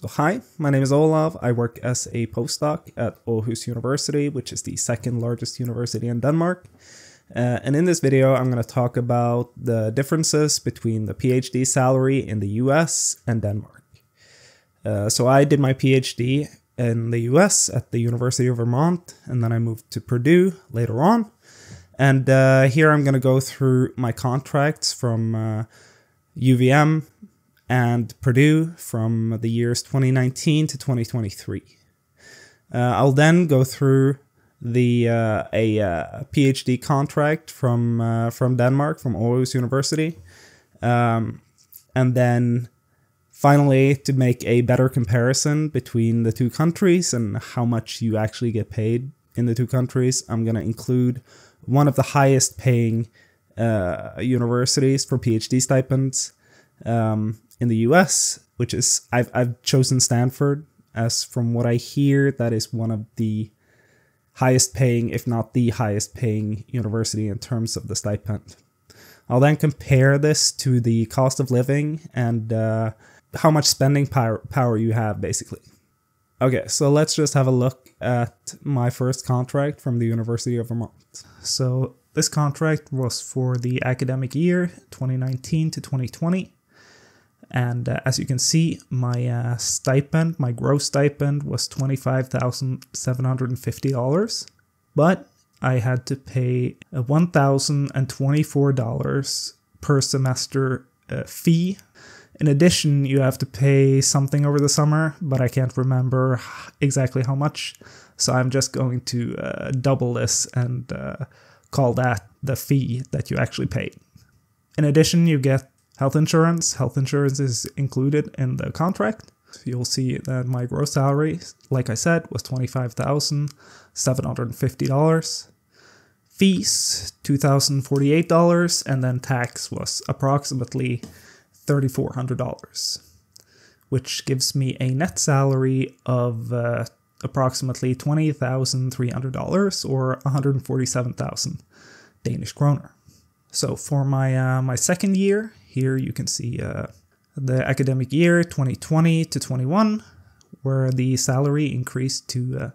So hi, my name is Olav. I work as a postdoc at Aarhus University, which is the second largest university in Denmark. And in this video, I'm going to talk about the differences between the PhD salary in the US and Denmark. So I did my PhD in the US at the University of Vermont, and then I moved to Purdue later on. And here I'm going to go through my contracts from UVM and Purdue from the years 2019 to 2023. I'll then go through the a PhD contract from Denmark, from Aarhus University, and then finally to make a better comparison between the two countries and how much you actually get paid in the two countries. I'm going to include one of the highest paying universities for PhD stipends in the US, which is, I've chosen Stanford, as from what I hear, that is one of the highest paying, if not the highest paying university in terms of the stipend. I'll then compare this to the cost of living and how much spending power you have, basically. Okay, so let's just have a look at my first contract from the University of Vermont. So this contract was for the academic year 2019 to 2020. And as you can see, my stipend, my gross stipend, was $25,750, but I had to pay $1,024 per semester fee. In addition, you have to pay something over the summer, but I can't remember exactly how much, so I'm just going to double this and call that the fee that you actually paid. In addition, you get health insurance. Health insurance is included in the contract. You'll see that my gross salary, like I said, was $25,750. Fees, $2,048, and then tax was approximately $3,400, which gives me a net salary of approximately $20,300 or 147,000 Danish kroner. So for my my second year, here you can see the academic year 2020 to 21, where the salary increased to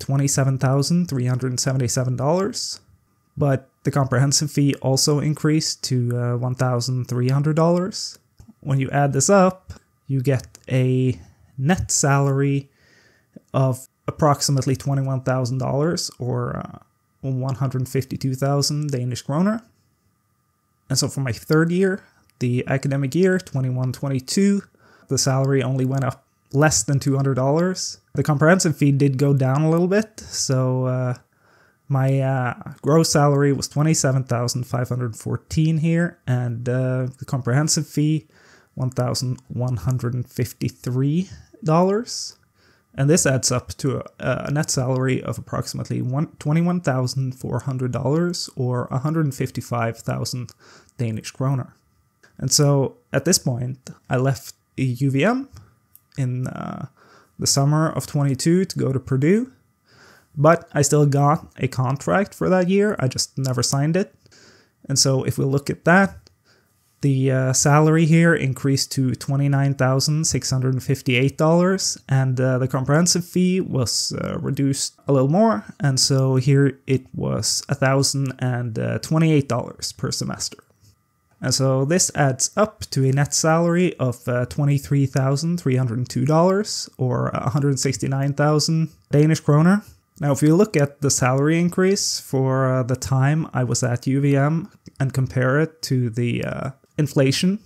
$27,377, but the comprehensive fee also increased to $1,300. When you add this up, you get a net salary of approximately $21,000 or 152,000 Danish kroner. And so for my third year, the academic year 21-22, the salary only went up less than $200. The comprehensive fee did go down a little bit, so my gross salary was $27,514 here, and the comprehensive fee $1,153, and this adds up to a net salary of approximately $21,400 or 155,000 Danish kroner. And so at this point, I left UVM in the summer of 22 to go to Purdue, but I still got a contract for that year. I just never signed it. And so if we look at that, the salary here increased to $29,658, and the comprehensive fee was reduced a little more, and so here it was $1,028 per semester. And so this adds up to a net salary of $23,302 or 169,000 Danish kroner. Now, if you look at the salary increase for the time I was at UVM and compare it to the inflation,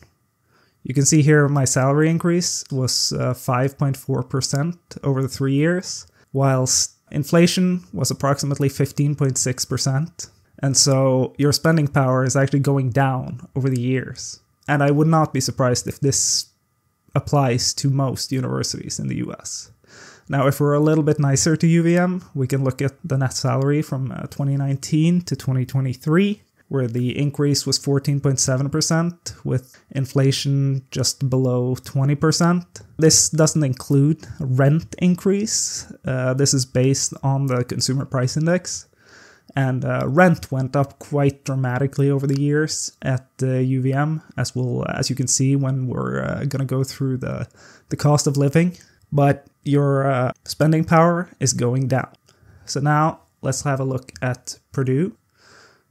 you can see here my salary increase was 5.4% over the 3 years, whilst inflation was approximately 15.6%. And so your spending power is actually going down over the years. And I would not be surprised if this applies to most universities in the US. Now, if we're a little bit nicer to UVM, we can look at the net salary from 2019 to 2023, where the increase was 14.7%, with inflation just below 20%. This doesn't include rent increase. This is based on the Consumer Price Index. and rent went up quite dramatically over the years at UVM, as you can see when we're going to go through the cost of living. But your spending power is going down. So now let's have a look at Purdue.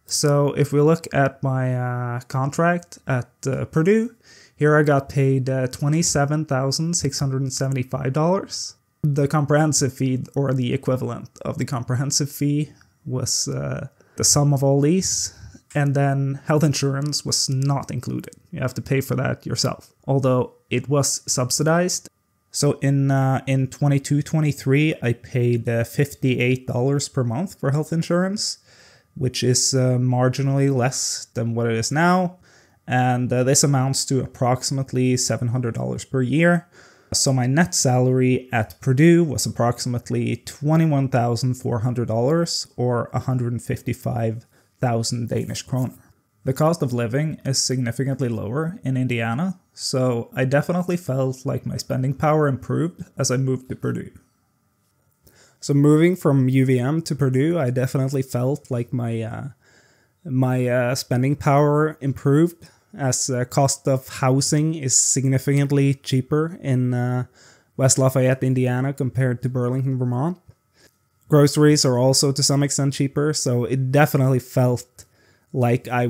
So if we look at my contract at Purdue, here I got paid $27,675. The comprehensive fee, or the equivalent of the comprehensive fee, was the sum of all these, and then health insurance was not included. You have to pay for that yourself, although it was subsidized. So in 22-23, I paid $58 per month for health insurance, which is marginally less than what it is now, and this amounts to approximately $700 per year. So my net salary at Purdue was approximately $21,400, or 155,000 Danish kroner. The cost of living is significantly lower in Indiana, so I definitely felt like my spending power improved as I moved to Purdue. So moving from UVM to Purdue, I definitely felt like my spending power improved, as the cost of housing is significantly cheaper in West Lafayette, Indiana, compared to Burlington, Vermont. Groceries are also to some extent cheaper, so it definitely felt like I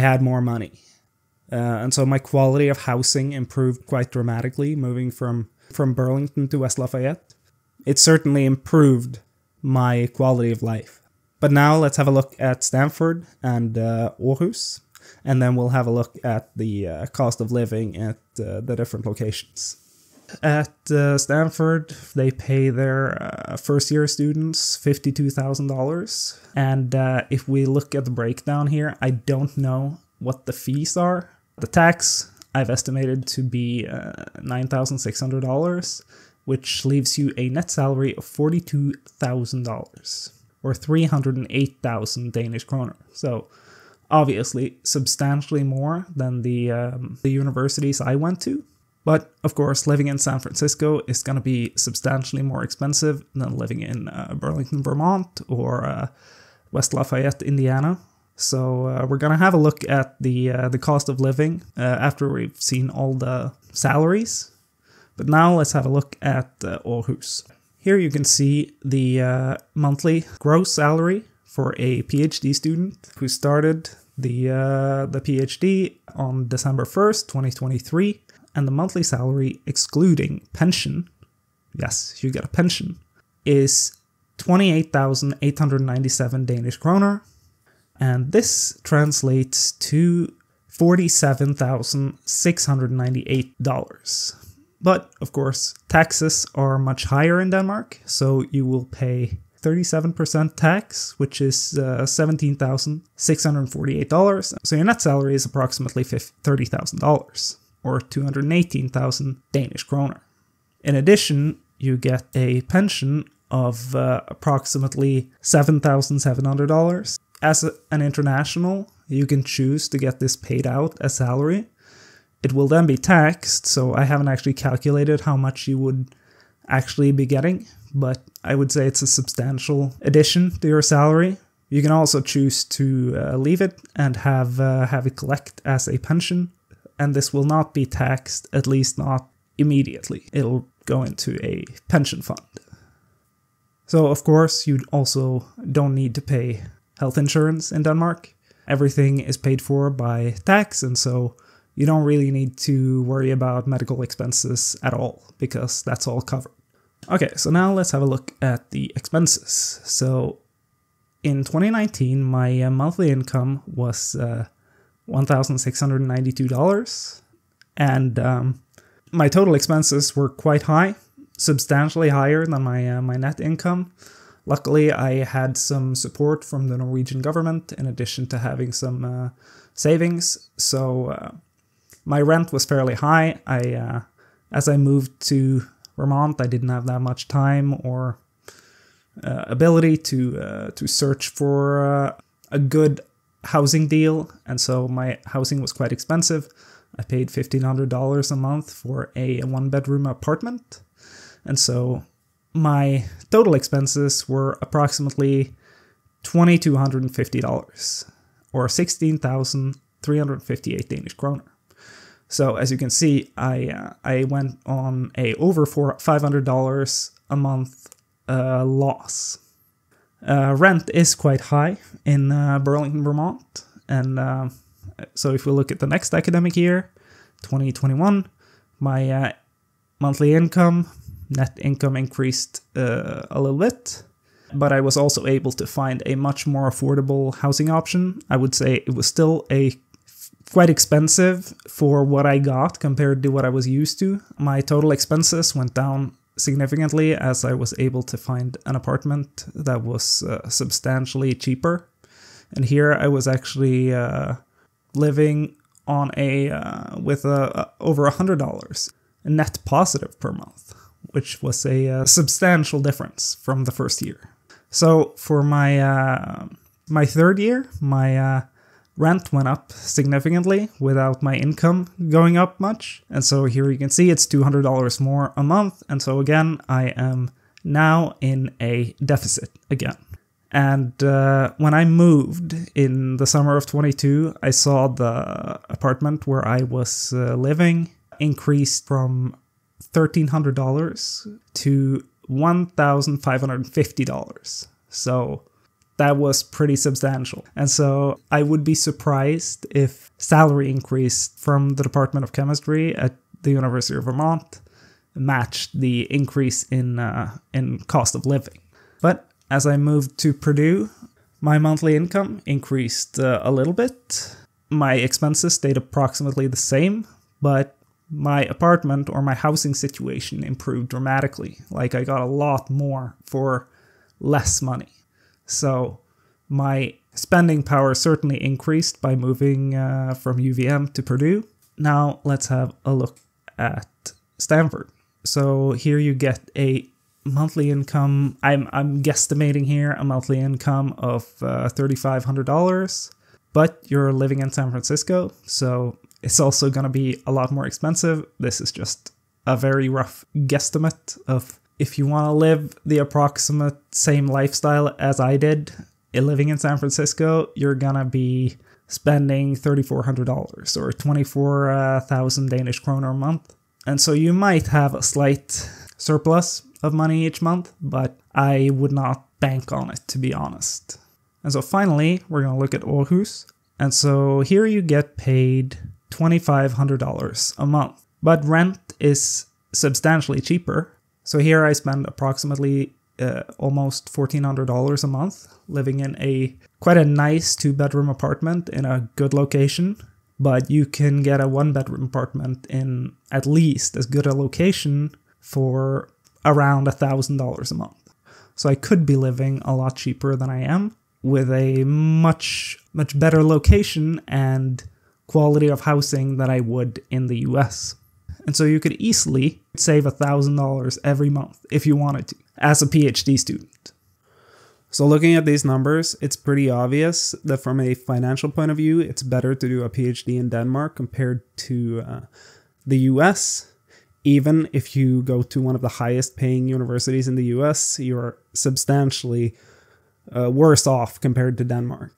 had more money. And so my quality of housing improved quite dramatically moving from Burlington to West Lafayette. It certainly improved my quality of life. But now let's have a look at Stanford and Aarhus, and then we'll have a look at the cost of living at the different locations. At Stanford, they pay their first-year students $52,000. And if we look at the breakdown here, I don't know what the fees are. The tax I've estimated to be $9,600, which leaves you a net salary of $42,000, or 308,000 Danish kroner. So obviously substantially more than the universities I went to. But of course, living in San Francisco is going to be substantially more expensive than living in Burlington, Vermont, or West Lafayette, Indiana. So we're going to have a look at the cost of living after we've seen all the salaries. But now let's have a look at Aarhus. Here you can see the monthly gross salary for a PhD student who started the PhD on December 1st, 2023. And the monthly salary, excluding pension, yes, you get a pension, is 28,897 Danish kroner. And this translates to $47,698. But, of course, taxes are much higher in Denmark, so you will pay 37% tax, which is $17,648. So your net salary is approximately $30,000, or 218,000 Danish kroner. In addition, you get a pension of approximately $7,700. As an international, you can choose to get this paid out as salary. It will then be taxed, so I haven't actually calculated how much you would actually be getting, but I would say it's a substantial addition to your salary. You can also choose to leave it and have it collect as a pension, and this will not be taxed, at least not immediately. It'll go into a pension fund. So, of course, you also don't need to pay health insurance in Denmark. Everything is paid for by tax, and so you don't really need to worry about medical expenses at all, because that's all covered. Okay, so now let's have a look at the expenses. So in 2019, my monthly income was $1,692, and my total expenses were quite high, substantially higher than my net income. Luckily, I had some support from the Norwegian government, in addition to having some savings, so my rent was fairly high. As I moved to Vermont, I didn't have that much time or ability to search for a good housing deal, and so my housing was quite expensive. I paid $1,500 a month for a one-bedroom apartment, and so my total expenses were approximately $2,250, or 16,358 Danish kroner. So as you can see, I went on a over $500 a month loss. Rent is quite high in Burlington, Vermont, and so if we look at the next academic year, 2021, my monthly income, net income increased a little bit, but I was also able to find a much more affordable housing option. I would say it was still quite expensive for what I got compared to what I was used to. My total expenses went down significantly as I was able to find an apartment that was substantially cheaper. And here I was actually living on with over $100 net positive per month, which was a substantial difference from the first year. So for my my third year, my rent went up significantly without my income going up much. And so here you can see it's $200 more a month. And so again, I am now in a deficit again. And when I moved in the summer of 22, I saw the apartment where I was living increased from $1,300 to $1,550. So that was pretty substantial. And so I would be surprised if salary increase from the Department of Chemistry at the University of Vermont matched the increase in cost of living. But as I moved to Purdue, my monthly income increased a little bit. My expenses stayed approximately the same, but my apartment or my housing situation improved dramatically. Like, I got a lot more for less money. So my spending power certainly increased by moving from UVM to Purdue. Now let's have a look at Stanford. So here you get a monthly income. I'm guesstimating here a monthly income of $3,500, but you're living in San Francisco, so it's also going to be a lot more expensive. This is just a very rough guesstimate of if you want to live the approximate same lifestyle as I did living in San Francisco, you're going to be spending $3,400 or 24,000 Danish kroner a month. And so you might have a slight surplus of money each month, but I would not bank on it, to be honest. And so finally, we're going to look at Aarhus. And so here you get paid $2,500 a month, but rent is substantially cheaper. So here I spend approximately almost $1,400 a month living in a quite a nice two-bedroom apartment in a good location, but you can get a one-bedroom apartment in at least as good a location for around $1,000 a month. So I could be living a lot cheaper than I am with a much better location and quality of housing than I would in the US. And so you could easily save $1,000 every month if you wanted to, as a PhD student. So looking at these numbers, it's pretty obvious that from a financial point of view, it's better to do a PhD in Denmark compared to the US. Even if you go to one of the highest paying universities in the US, you're substantially worse off compared to Denmark.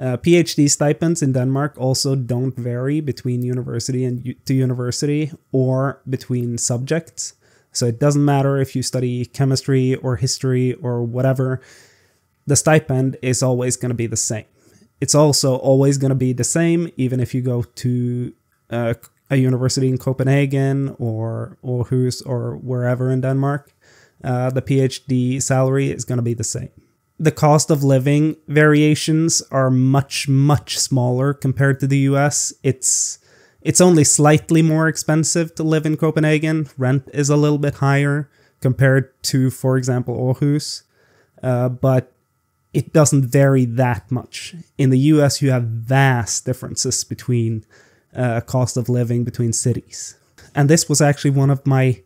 PhD stipends in Denmark also don't vary between university and to university or between subjects. So it doesn't matter if you study chemistry or history or whatever, the stipend is always going to be the same. It's also always going to be the same even if you go to a university in Copenhagen or Aarhus or wherever in Denmark. The PhD salary is going to be the same. The cost of living variations are much smaller compared to the US. It's only slightly more expensive to live in Copenhagen. Rent is a little bit higher compared to, for example, Aarhus, but it doesn't vary that much. In the US, you have vast differences between cost of living between cities. And this was actually one of my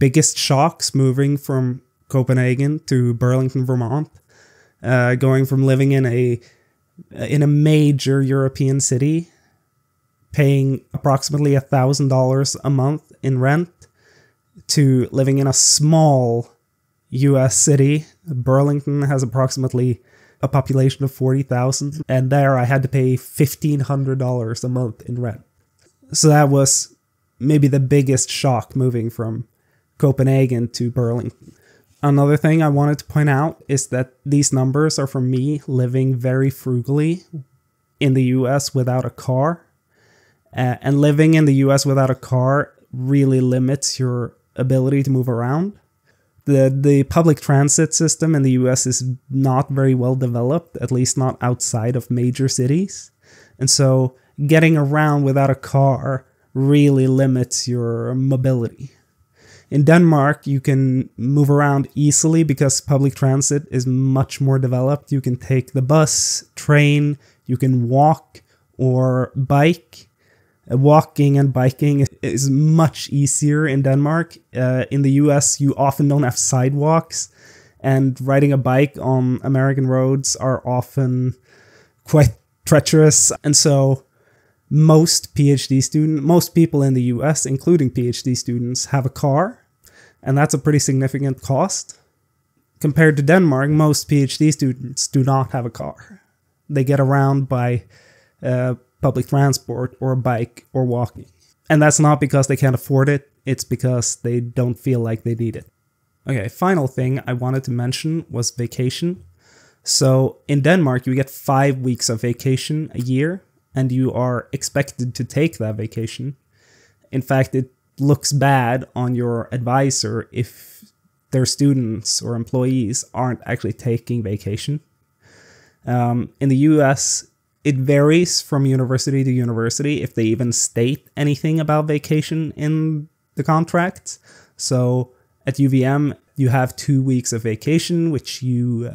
biggest shocks moving from Copenhagen to Burlington, Vermont. Going from living in a major European city, paying approximately $1,000 a month in rent, to living in a small US city. Burlington has approximately a population of 40,000, and there I had to pay $1,500 a month in rent. So that was maybe the biggest shock moving from Copenhagen to Burlington. Another thing I wanted to point out is that these numbers are from me living very frugally in the US without a car. And living in the US without a car really limits your ability to move around. The public transit system in the US is not very well developed, at least not outside of major cities. And so getting around without a car really limits your mobility. In Denmark, you can move around easily because public transit is much more developed. You can take the bus, train, you can walk or bike. Walking and biking is much easier in Denmark. In the US, you often don't have sidewalks, and riding a bike on American roads are often quite treacherous. And so most people in the US, including PhD students, have a car, and that's a pretty significant cost. Compared to Denmark, most PhD students do not have a car. They get around by public transport or bike or walking. And that's not because they can't afford it, it's because they don't feel like they need it. Okay, final thing I wanted to mention was vacation. So in Denmark, you get 5 weeks of vacation a year, and you are expected to take that vacation. In fact, it looks bad on your advisor if their students or employees aren't actually taking vacation. In the US, it varies from university to university if they even state anything about vacation in the contract. So at UVM, you have 2 weeks of vacation, which you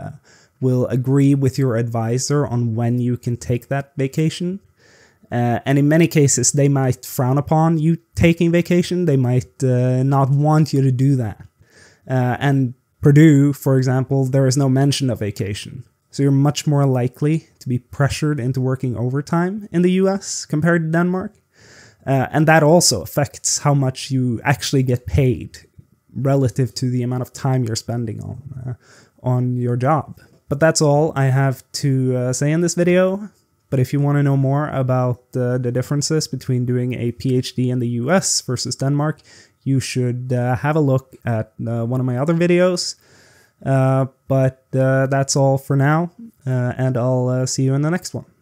will agree with your advisor on when you can take that vacation. And in many cases, they might frown upon you taking vacation. They might not want you to do that. And Purdue, for example, there is no mention of vacation. So you're much more likely to be pressured into working overtime in the US compared to Denmark. And that also affects how much you actually get paid relative to the amount of time you're spending on your job. But that's all I have to say in this video. But if you want to know more about the differences between doing a PhD in the US versus Denmark, you should have a look at one of my other videos. But that's all for now, and I'll see you in the next one.